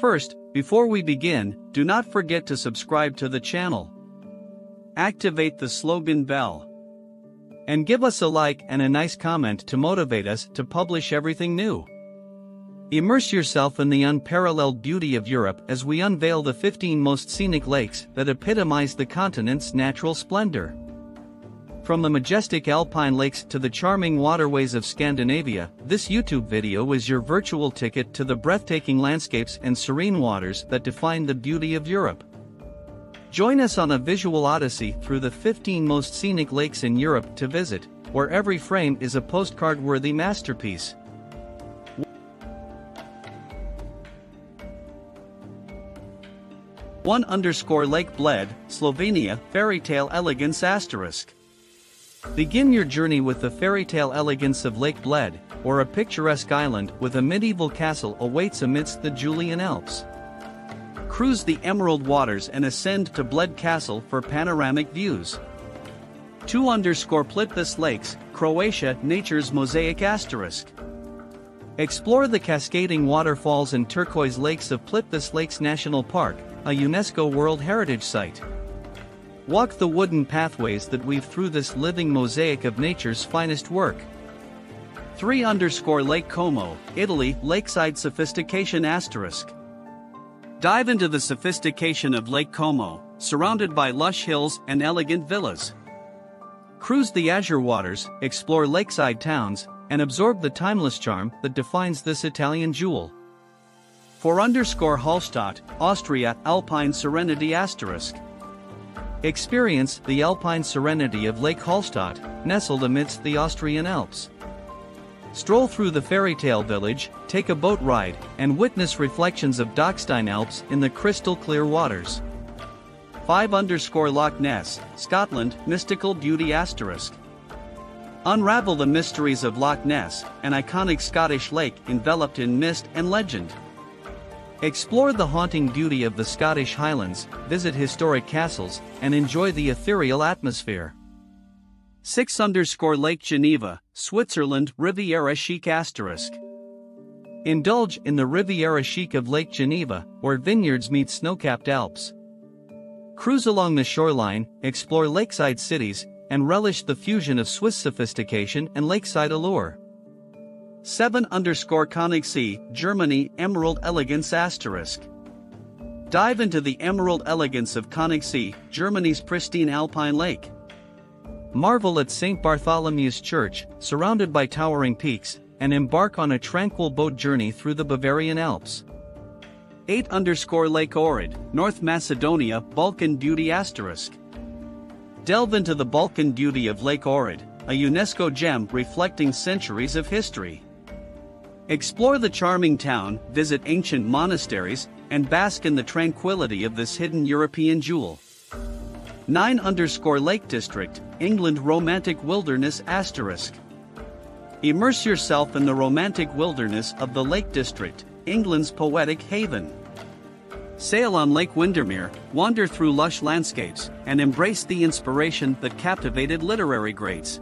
First, before we begin, do not forget to subscribe to the channel. Activate the slogan bell. And give us a like and a nice comment to motivate us to publish everything new. Immerse yourself in the unparalleled beauty of Europe as we unveil the 15 most scenic lakes that epitomize the continent's natural splendor. From the majestic alpine lakes to the charming waterways of Scandinavia, this YouTube video is your virtual ticket to the breathtaking landscapes and serene waters that define the beauty of Europe. Join us on a visual odyssey through the 15 most scenic lakes in Europe to visit, where every frame is a postcard-worthy masterpiece. Lake Bled, Slovenia, Fairy Tale Elegance **. Begin your journey with the fairy tale elegance of Lake Bled, or a picturesque island with a medieval castle awaits amidst the Julian Alps. Cruise the emerald waters and ascend to Bled Castle for panoramic views. Plitvice Lakes, Croatia, Nature's Mosaic **. Explore the cascading waterfalls and turquoise lakes of Plitvice Lakes National Park, a UNESCO World Heritage Site. Walk the wooden pathways that weave through this living mosaic of nature's finest work. Lake Como, Italy, Lakeside Sophistication **. Dive into the sophistication of Lake Como, surrounded by lush hills and elegant villas. Cruise the azure waters, explore lakeside towns, and absorb the timeless charm that defines this Italian jewel. Hallstatt, Austria, Alpine Serenity **. Experience the alpine serenity of Lake Hallstatt, nestled amidst the Austrian Alps. Stroll through the fairy tale village, take a boat ride, and witness reflections of Dachstein Alps in the crystal clear waters. Loch Ness, Scotland, Mystical Beauty **. Unravel the mysteries of Loch Ness, an iconic Scottish lake enveloped in mist and legend. Explore the haunting beauty of the Scottish Highlands, visit historic castles, and enjoy the ethereal atmosphere. Lake Geneva, Switzerland, Riviera Chic **. Indulge in the Riviera Chic of Lake Geneva, where vineyards meet snow-capped Alps. Cruise along the shoreline, explore lakeside cities, and relish the fusion of Swiss sophistication and lakeside allure. Königsee, Germany, Emerald Elegance **. Dive into the emerald elegance of Königsee, Germany's pristine alpine lake. Marvel at St. Bartholomew's Church, surrounded by towering peaks, and embark on a tranquil boat journey through the Bavarian Alps. Lake Ohrid, North Macedonia, Balkan Beauty **. Delve into the Balkan beauty of Lake Ohrid, a UNESCO gem reflecting centuries of history. Explore the charming town, visit ancient monasteries, and bask in the tranquility of this hidden European jewel. Lake District, England, Romantic Wilderness **. Immerse yourself in the romantic wilderness of the Lake District, England's poetic haven. Sail on Lake Windermere, wander through lush landscapes, and embrace the inspiration that captivated literary greats.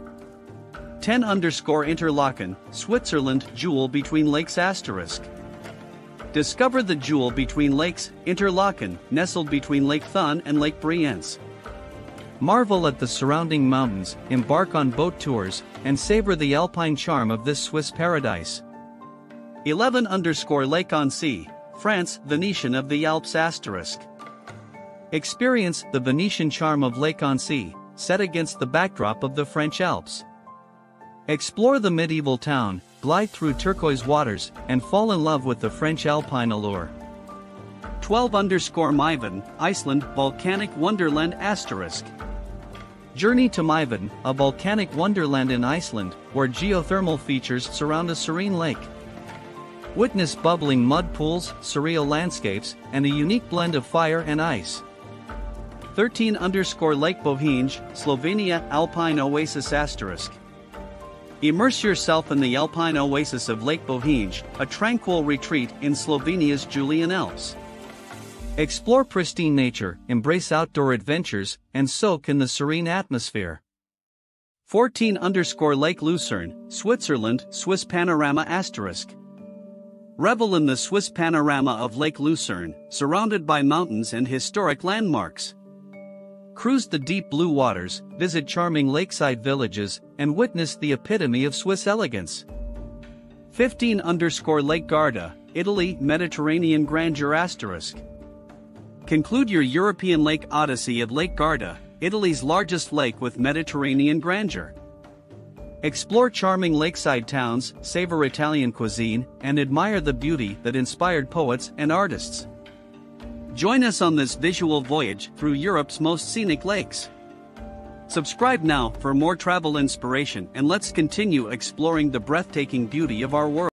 Interlaken, Switzerland, Jewel Between Lakes **. Discover the jewel between lakes, Interlaken, nestled between Lake Thun and Lake Brienz. Marvel at the surrounding mountains, embark on boat tours, and savor the alpine charm of this Swiss paradise. Lake Annecy, France, Venetian of the Alps **. Experience the Venetian charm of Lake Annecy, set against the backdrop of the French Alps. Explore the medieval town, glide through turquoise waters, and fall in love with the French alpine allure. Myvatn, Iceland, Volcanic Wonderland **. Journey to Myvatn, a volcanic wonderland in Iceland, where geothermal features surround a serene lake. Witness bubbling mud pools, surreal landscapes, and a unique blend of fire and ice. Lake Bohinj, Slovenia, Alpine Oasis **. Immerse yourself in the alpine oasis of Lake Bohinj, a tranquil retreat in Slovenia's Julian Alps. Explore pristine nature, embrace outdoor adventures, and soak in the serene atmosphere. Lake Lucerne, Switzerland, Swiss Panorama **. Revel in the Swiss panorama of Lake Lucerne, surrounded by mountains and historic landmarks. Cruise the deep blue waters, visit charming lakeside villages, and witness the epitome of Swiss elegance. 15_ Lake Garda, Italy, Mediterranean grandeur **. Conclude your European lake odyssey at Lake Garda, Italy's largest lake with Mediterranean grandeur. Explore charming lakeside towns, savor Italian cuisine, and admire the beauty that inspired poets and artists. Join us on this visual voyage through Europe's most scenic lakes. Subscribe now for more travel inspiration, and let's continue exploring the breathtaking beauty of our world.